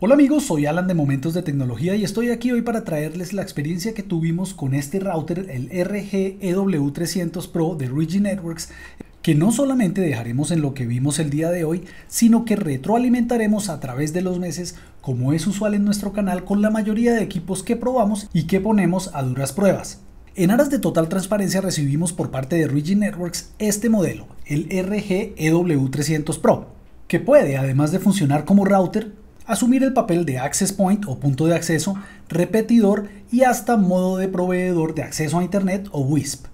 Hola amigos, soy Alan de Momentos de Tecnología y estoy aquí hoy para traerles la experiencia que tuvimos con este router, el RG EW300 Pro de Ruijie Networks, que no solamente dejaremos en lo que vimos el día de hoy, sino que retroalimentaremos a través de los meses, como es usual en nuestro canal con la mayoría de equipos que probamos y que ponemos a duras pruebas. En aras de total transparencia recibimos por parte de Ruijie Networks este modelo, el RG EW300 Pro, que puede, además de funcionar como router, asumir el papel de access point o punto de acceso, repetidor y hasta modo de proveedor de acceso a internet o WISP.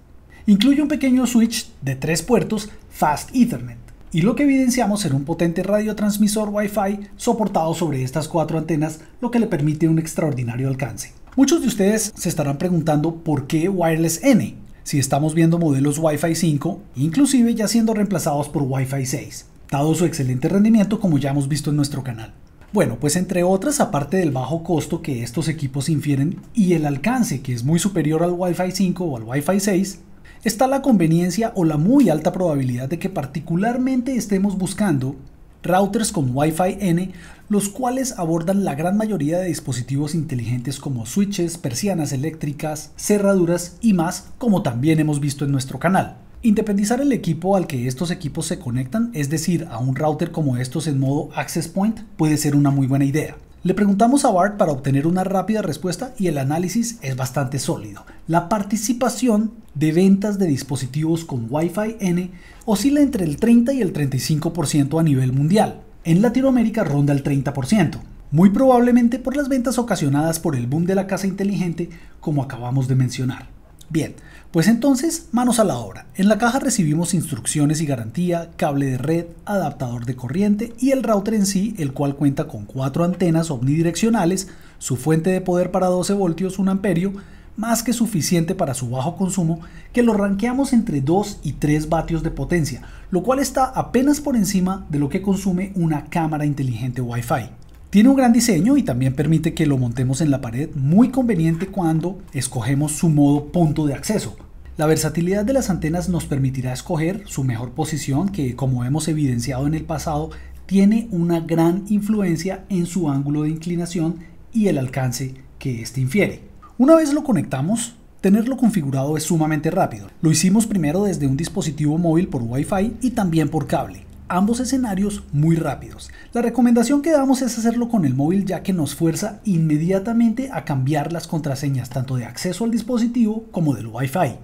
Incluye un pequeño switch de 3 puertos Fast Ethernet y lo que evidenciamos será un potente radiotransmisor Wi-Fi soportado sobre estas 4 antenas, lo que le permite un extraordinario alcance. Muchos de ustedes se estarán preguntando por qué Wireless N, si estamos viendo modelos Wi-Fi 5, inclusive ya siendo reemplazados por Wi-Fi 6, dado su excelente rendimiento como ya hemos visto en nuestro canal. Bueno, pues entre otras, aparte del bajo costo que estos equipos infieren y el alcance que es muy superior al Wi-Fi 5 o al Wi-Fi 6, está la conveniencia o la muy alta probabilidad de que particularmente estemos buscando routers con Wi-Fi N, los cuales abordan la gran mayoría de dispositivos inteligentes como switches, persianas eléctricas, cerraduras y más, como también hemos visto en nuestro canal. Independizar el equipo al que estos equipos se conectan, es decir, a un router como estos en modo Access Point, puede ser una muy buena idea. Le preguntamos a Bart para obtener una rápida respuesta y el análisis es bastante sólido. La participación de ventas de dispositivos con Wi-Fi N oscila entre el 30 y el 35% a nivel mundial. En Latinoamérica ronda el 30%, muy probablemente por las ventas ocasionadas por el boom de la casa inteligente, como acabamos de mencionar. Bien, pues entonces, manos a la obra. En la caja recibimos instrucciones y garantía, cable de red, adaptador de corriente y el router en sí, el cual cuenta con 4 antenas omnidireccionales, su fuente de poder para 12 voltios, 1 amperio, más que suficiente para su bajo consumo, que lo rankeamos entre 2 y 3 vatios de potencia, lo cual está apenas por encima de lo que consume una cámara inteligente Wi-Fi. Tiene un gran diseño y también permite que lo montemos en la pared, muy conveniente cuando escogemos su modo punto de acceso. La versatilidad de las antenas nos permitirá escoger su mejor posición, que como hemos evidenciado en el pasado, tiene una gran influencia en su ángulo de inclinación y el alcance que éste infiere. Una vez lo conectamos, tenerlo configurado es sumamente rápido. Lo hicimos primero desde un dispositivo móvil por Wi-Fi y también por cable. Ambos escenarios muy rápidos. La recomendación que damos es hacerlo con el móvil, ya que nos fuerza inmediatamente a cambiar las contraseñas tanto de acceso al dispositivo como del Wi-Fi.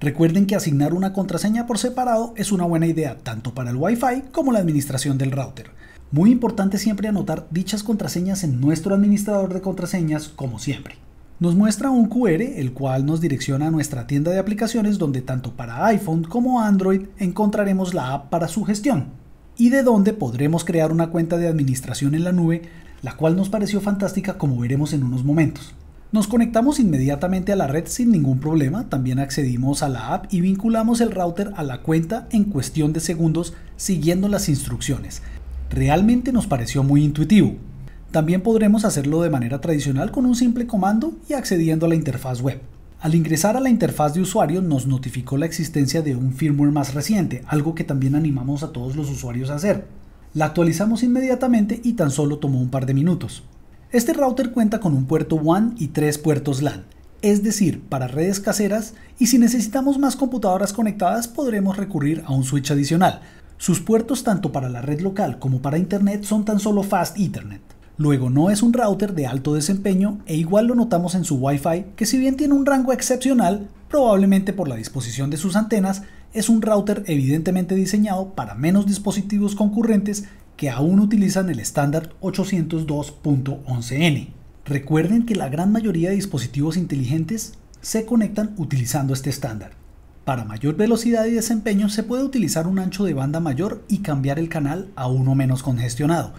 Recuerden que asignar una contraseña por separado es una buena idea tanto para el Wi-Fi como la administración del router. Muy importante siempre anotar dichas contraseñas en nuestro administrador de contraseñas, como siempre. Nos muestra un QR, el cual nos direcciona a nuestra tienda de aplicaciones, donde tanto para iPhone como Android encontraremos la app para su gestión, y de donde podremos crear una cuenta de administración en la nube, la cual nos pareció fantástica, como veremos en unos momentos. Nos conectamos inmediatamente a la red sin ningún problema, también accedimos a la app y vinculamos el router a la cuenta en cuestión de segundos siguiendo las instrucciones. Realmente nos pareció muy intuitivo. También podremos hacerlo de manera tradicional con un simple comando y accediendo a la interfaz web. Al ingresar a la interfaz de usuario nos notificó la existencia de un firmware más reciente, algo que también animamos a todos los usuarios a hacer. La actualizamos inmediatamente y tan solo tomó un par de minutos. Este router cuenta con un puerto WAN y 3 puertos LAN, es decir, para redes caseras, y si necesitamos más computadoras conectadas podremos recurrir a un switch adicional. Sus puertos tanto para la red local como para internet son tan solo Fast Ethernet. Luego, no es un router de alto desempeño e igual lo notamos en su Wi-Fi, que si bien tiene un rango excepcional, probablemente por la disposición de sus antenas, es un router evidentemente diseñado para menos dispositivos concurrentes que aún utilizan el estándar 802.11n. Recuerden que la gran mayoría de dispositivos inteligentes se conectan utilizando este estándar. Para mayor velocidad y desempeño se puede utilizar un ancho de banda mayor y cambiar el canal a uno menos congestionado.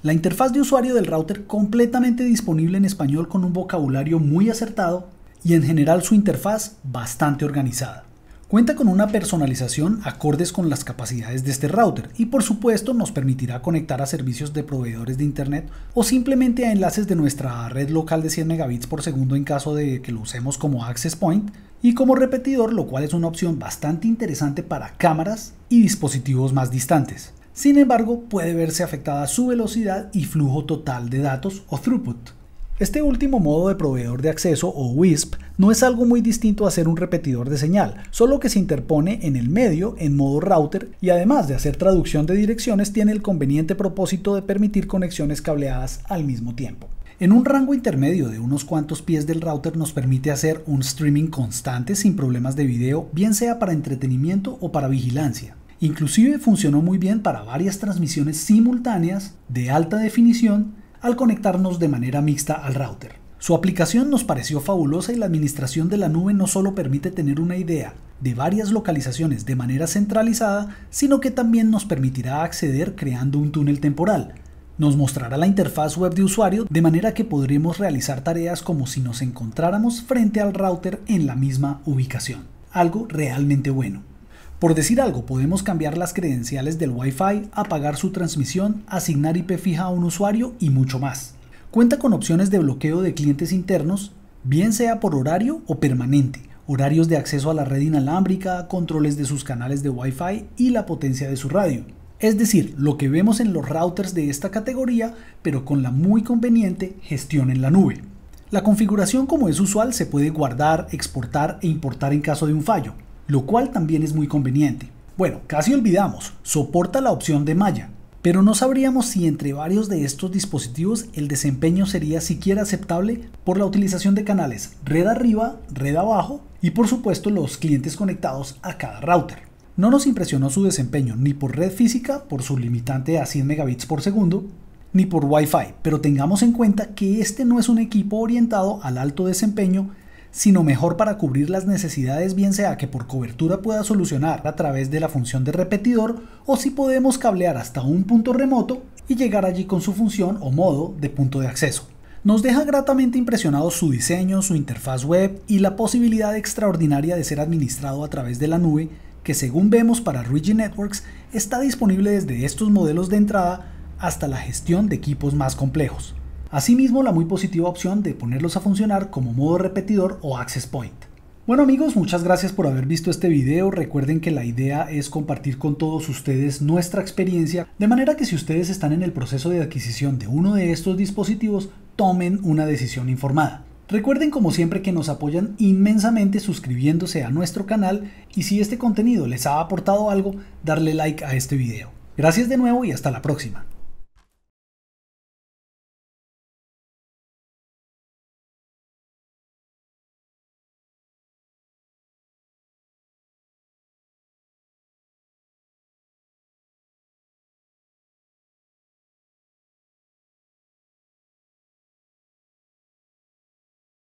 La interfaz de usuario del router completamente disponible en español con un vocabulario muy acertado y en general su interfaz bastante organizada. Cuenta con una personalización acordes con las capacidades de este router y por supuesto nos permitirá conectar a servicios de proveedores de internet o simplemente a enlaces de nuestra red local de 100 megabits por segundo en caso de que lo usemos como access point y como repetidor, lo cual es una opción bastante interesante para cámaras y dispositivos más distantes. Sin embargo, puede verse afectada su velocidad y flujo total de datos o throughput. Este último modo de proveedor de acceso o WISP no es algo muy distinto a ser un repetidor de señal, solo que se interpone en el medio en modo router y además de hacer traducción de direcciones tiene el conveniente propósito de permitir conexiones cableadas al mismo tiempo. En un rango intermedio de unos cuantos pies del router nos permite hacer un streaming constante sin problemas de video, bien sea para entretenimiento o para vigilancia. Inclusive funcionó muy bien para varias transmisiones simultáneas de alta definición al conectarnos de manera mixta al router. Su aplicación nos pareció fabulosa y la administración de la nube no solo permite tener una idea de varias localizaciones de manera centralizada, sino que también nos permitirá acceder creando un túnel temporal. Nos mostrará la interfaz web de usuario de manera que podremos realizar tareas como si nos encontráramos frente al router en la misma ubicación. Algo realmente bueno. Por decir algo, podemos cambiar las credenciales del Wi-Fi, apagar su transmisión, asignar IP fija a un usuario y mucho más. Cuenta con opciones de bloqueo de clientes internos, bien sea por horario o permanente, horarios de acceso a la red inalámbrica, controles de sus canales de Wi-Fi y la potencia de su radio. Es decir, lo que vemos en los routers de esta categoría, pero con la muy conveniente gestión en la nube. La configuración, como es usual, se puede guardar, exportar e importar en caso de un fallo, lo cual también es muy conveniente. Bueno, casi olvidamos, soporta la opción de malla, pero no sabríamos si entre varios de estos dispositivos el desempeño sería siquiera aceptable por la utilización de canales red arriba, red abajo y por supuesto los clientes conectados a cada router. No nos impresionó su desempeño ni por red física, por su limitante a 100 megabits por segundo, ni por Wi-Fi, pero tengamos en cuenta que este no es un equipo orientado al alto desempeño, sino mejor para cubrir las necesidades, bien sea que por cobertura pueda solucionar a través de la función de repetidor o si podemos cablear hasta un punto remoto y llegar allí con su función o modo de punto de acceso. Nos deja gratamente impresionados su diseño, su interfaz web y la posibilidad extraordinaria de ser administrado a través de la nube que, según vemos para Ruijie Networks, está disponible desde estos modelos de entrada hasta la gestión de equipos más complejos. Asimismo, la muy positiva opción de ponerlos a funcionar como modo repetidor o access point. Bueno amigos, muchas gracias por haber visto este video. Recuerden que la idea es compartir con todos ustedes nuestra experiencia, de manera que si ustedes están en el proceso de adquisición de uno de estos dispositivos, tomen una decisión informada. Recuerden como siempre que nos apoyan inmensamente suscribiéndose a nuestro canal y si este contenido les ha aportado algo, darle like a este video. Gracias de nuevo y hasta la próxima.